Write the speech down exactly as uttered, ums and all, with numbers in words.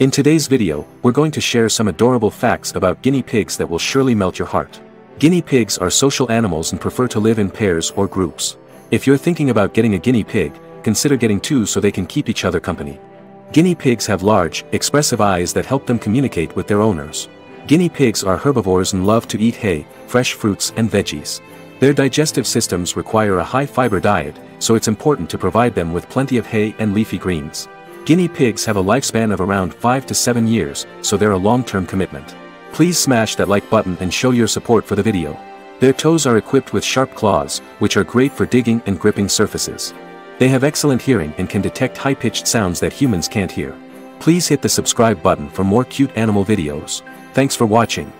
In today's video, we're going to share some adorable facts about guinea pigs that will surely melt your heart. Guinea pigs are social animals and prefer to live in pairs or groups. If you're thinking about getting a guinea pig, consider getting two so they can keep each other company. Guinea pigs have large, expressive eyes that help them communicate with their owners. Guinea pigs are herbivores and love to eat hay, fresh fruits and veggies. Their digestive systems require a high-fiber diet, so it's important to provide them with plenty of hay and leafy greens. Guinea pigs have a lifespan of around five to seven years, so they're a long-term commitment. Please smash that like button and show your support for the video. Their toes are equipped with sharp claws, which are great for digging and gripping surfaces. They have excellent hearing and can detect high-pitched sounds that humans can't hear. Please hit the subscribe button for more cute animal videos. Thanks for watching.